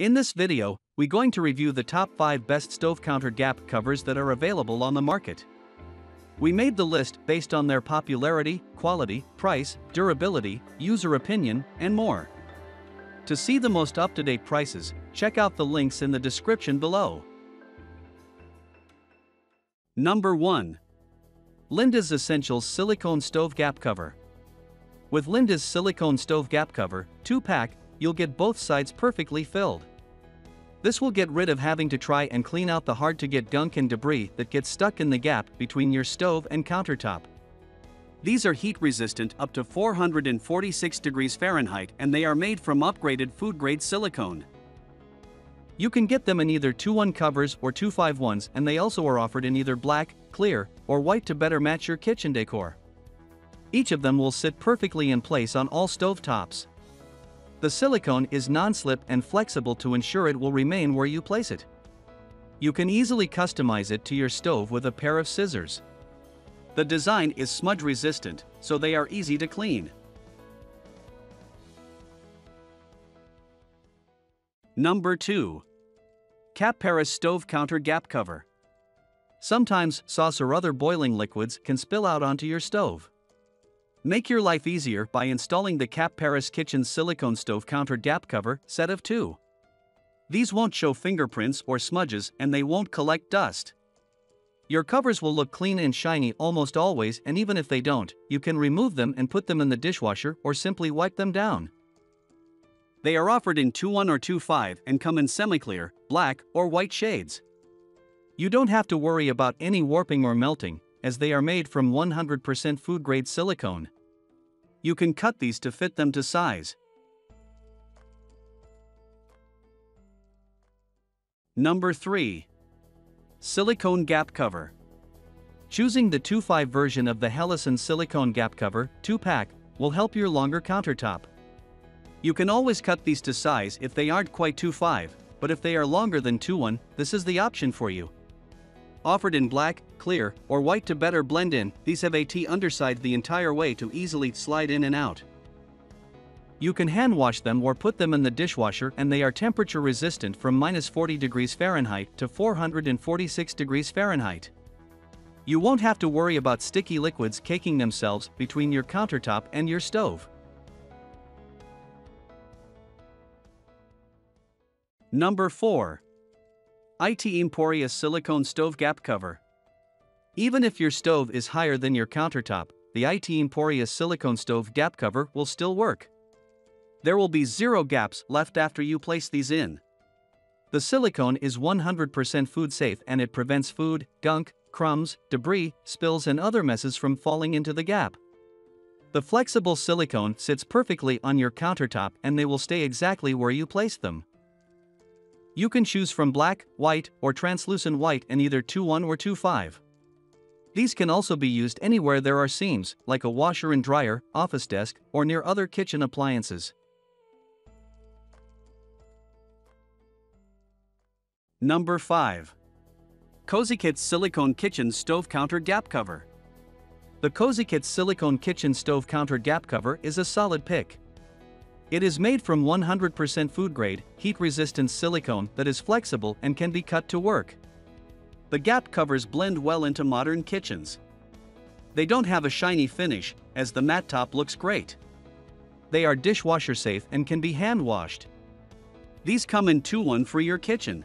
In this video, we're going to review the top 5 best stove counter gap covers that are available on the market. We made the list based on their popularity, quality, price, durability, user opinion, and more. To see the most up-to-date prices, check out the links in the description below. Number 1. Linda's Essentials Silicone Stove Gap Cover. With Linda's Silicone Stove Gap Cover, 2-pack, you'll get both sides perfectly filled. This will get rid of having to try and clean out the hard-to-get gunk and debris that gets stuck in the gap between your stove and countertop. These are heat-resistant up to 446 degrees Fahrenheit, and they are made from upgraded food-grade silicone. You can get them in either 2-1 covers or 2-5-1s, and they also are offered in either black, clear, or white to better match your kitchen decor. Each of them will sit perfectly in place on all stovetops. The silicone is non-slip and flexible to ensure it will remain where you place it. You can easily customize it to your stove with a pair of scissors. The design is smudge resistant, so they are easy to clean. Number 2. Capparis Stove Counter Gap Cover. Sometimes sauce or other boiling liquids can spill out onto your stove. Make your life easier by installing the Capparis Kitchen Silicone Stove Counter Gap Cover set of 2. These won't show fingerprints or smudges, and they won't collect dust. Your covers will look clean and shiny almost always, and even if they don't, you can remove them and put them in the dishwasher or simply wipe them down. They are offered in 2-1 or 2-5 and come in semi-clear, black, or white shades. You don't have to worry about any warping or melting, as they are made from 100% food-grade silicone. You can cut these to fit them to size. Number 3. Silicone Gap Cover. Choosing the 2-5 version of the Helleson Silicone Gap Cover 2-pack will help your longer countertop. You can always cut these to size if they aren't quite 2-5, but if they are longer than 2-1, this is the option for you. Offered in black, clear, or white to better blend in, these have a T underside the entire way to easily slide in and out. You can hand wash them or put them in the dishwasher, and they are temperature resistant from -40 degrees Fahrenheit to 446 degrees Fahrenheit. You won't have to worry about sticky liquids caking themselves between your countertop and your stove. Number 4. ITEMporia Silicone Stove Gap Cover. Even if your stove is higher than your countertop, the ITEMporia Silicone Stove Gap Cover will still work. There will be 0 gaps left after you place these in. The silicone is 100% food safe, and it prevents food, gunk, crumbs, debris, spills, and other messes from falling into the gap. The flexible silicone sits perfectly on your countertop, and they will stay exactly where you place them. You can choose from black, white, or translucent white in either 2-1 or 2-5. These can also be used anywhere there are seams, like a washer and dryer, office desk, or near other kitchen appliances. Number 5. CozyKit Silicone Kitchen Stove Counter Gap Cover. The CozyKit Silicone Kitchen Stove Counter Gap Cover is a solid pick. It is made from 100% food-grade, heat-resistant silicone that is flexible and can be cut to work. The gap covers blend well into modern kitchens. They don't have a shiny finish, as the matte top looks great. They are dishwasher safe and can be hand-washed. These come in 2-1 for your kitchen.